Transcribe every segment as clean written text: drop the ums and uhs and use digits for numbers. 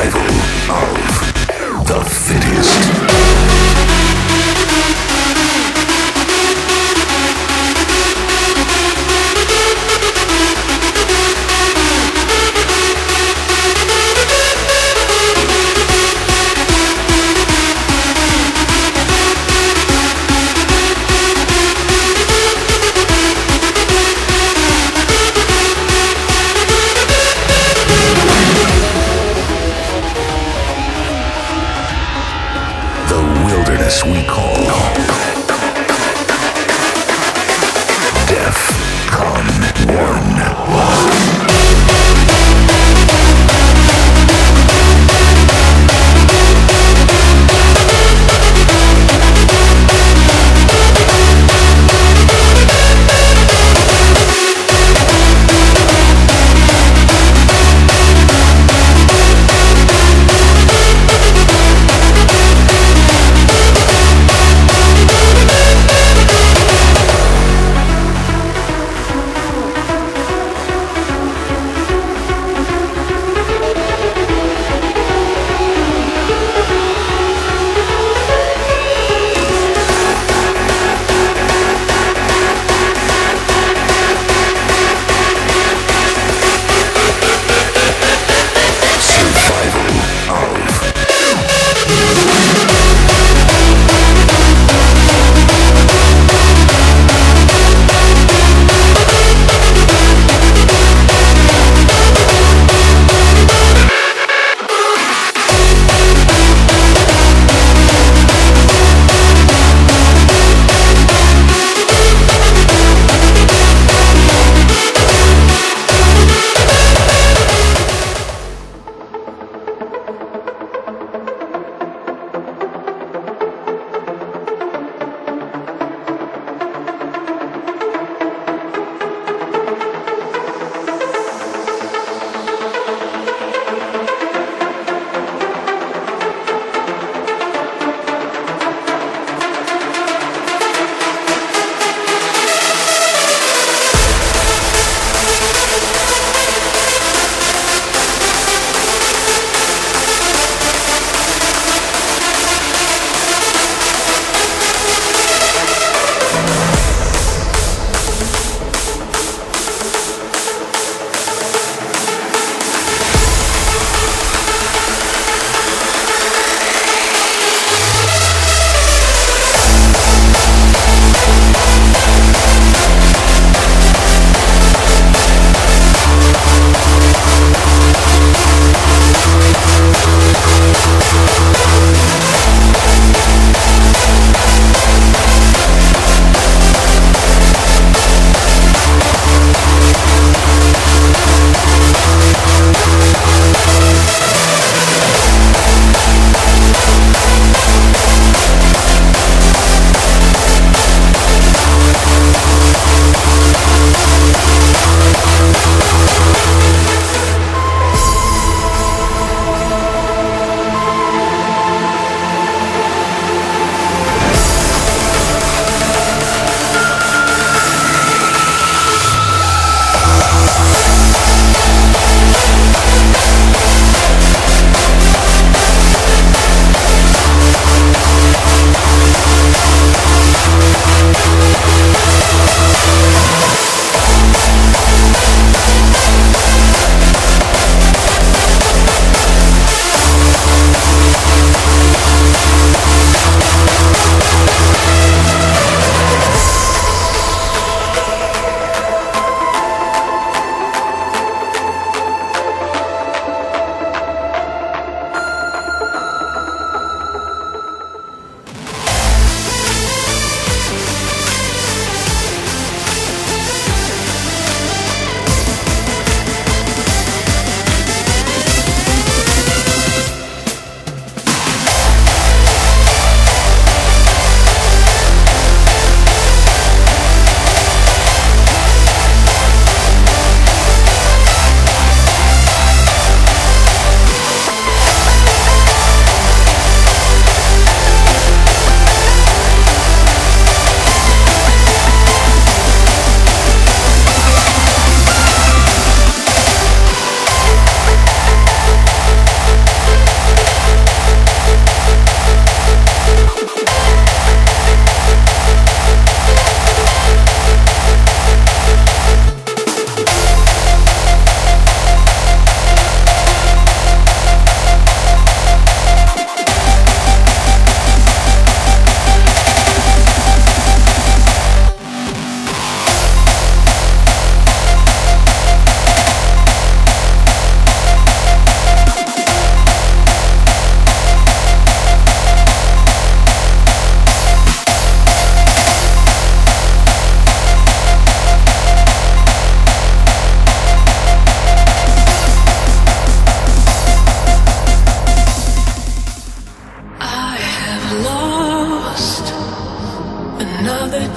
Survival of the fittest. The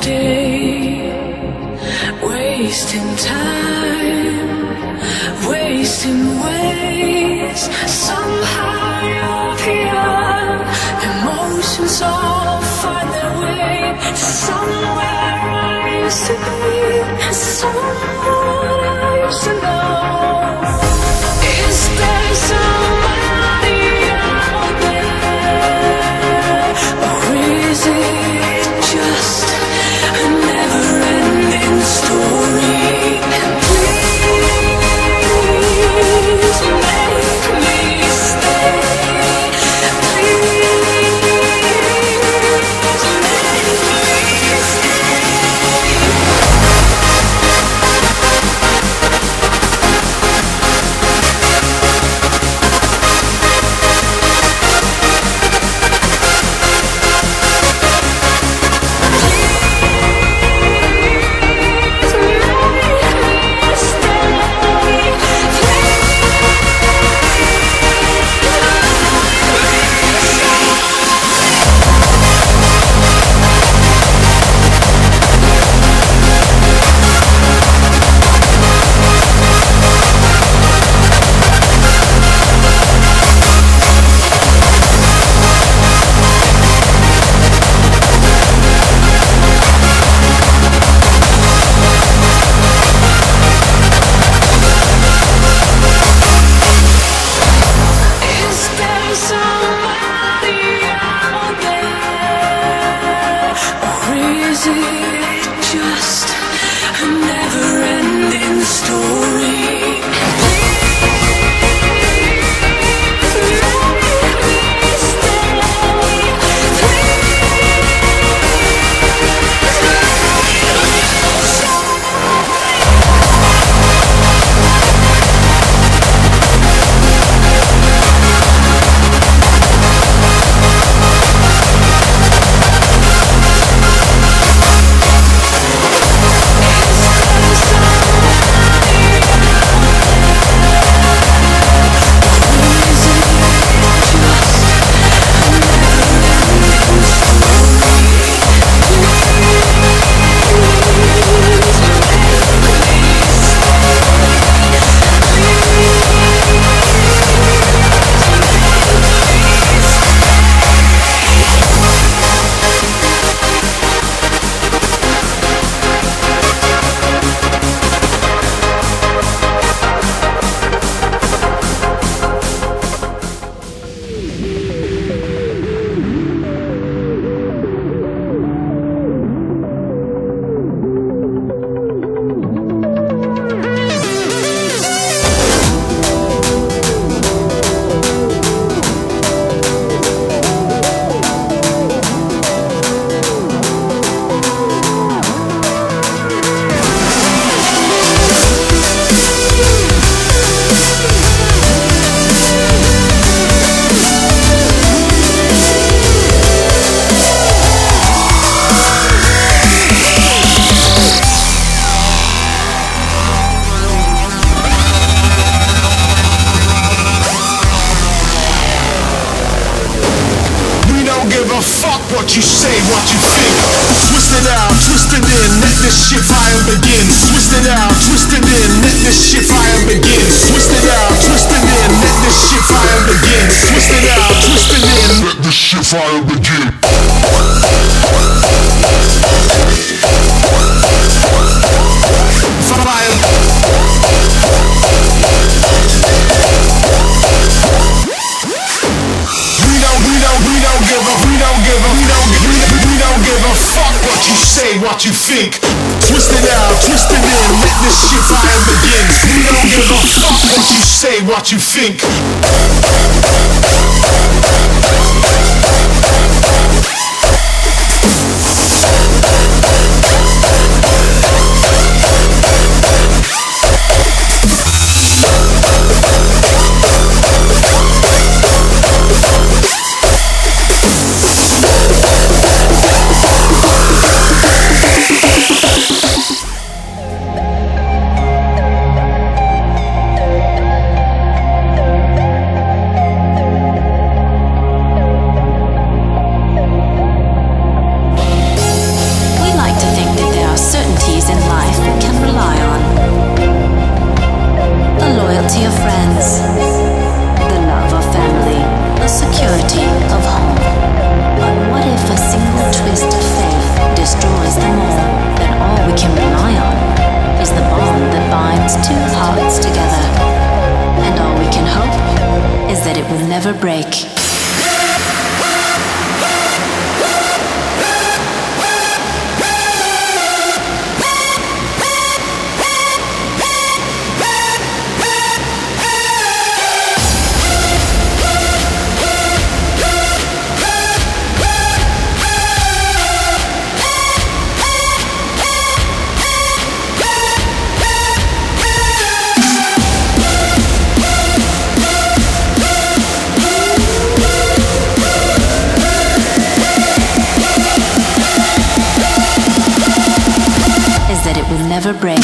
day, wasting time, wasting ways. Somehow you're beyond. Emotions all find their way somewhere. I used to be someone I used to know. Is there somebody out there, or is it just a never-ending story? will never break. Never break.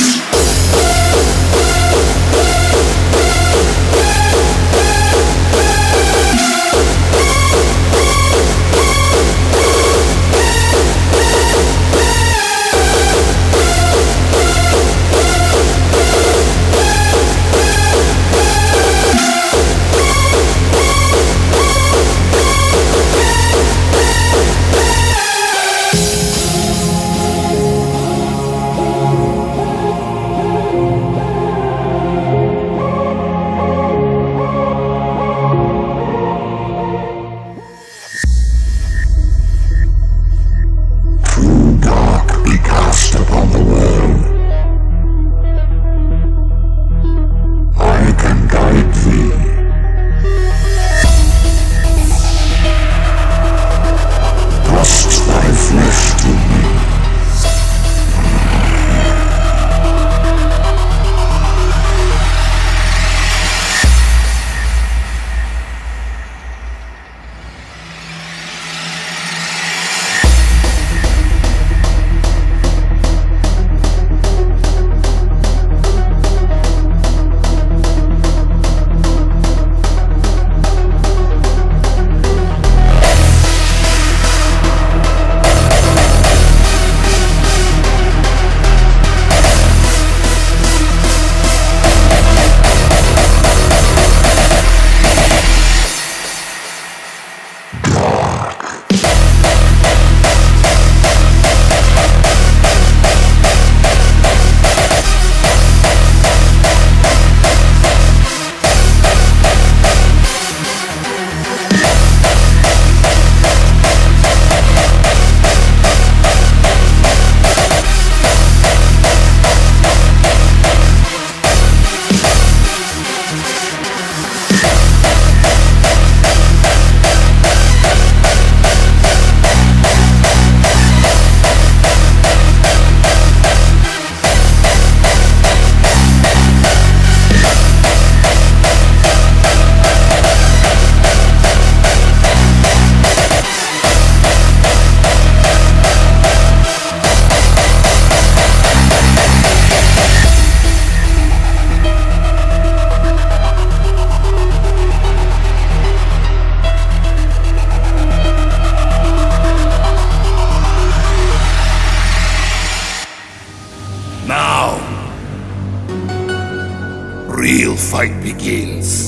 Real fight begins.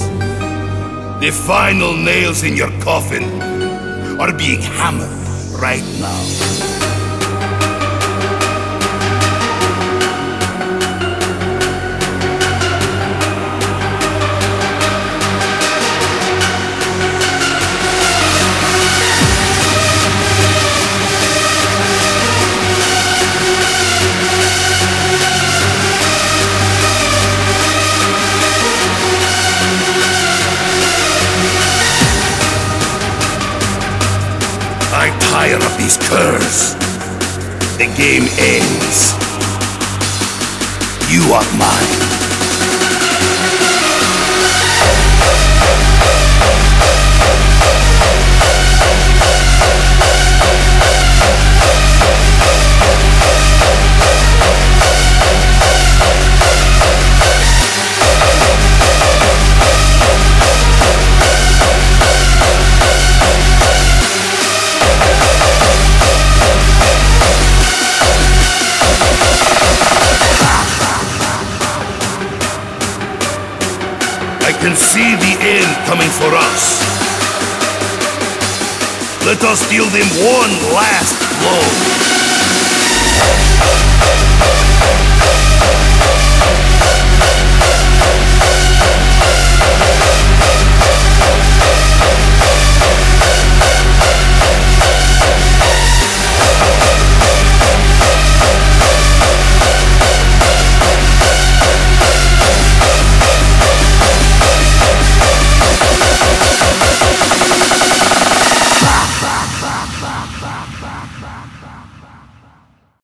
The final nails in your coffin are being hammered right now. I'm tired of these curves. The game ends. You are mine. I can see the end coming for us. Let us deal them one last blow.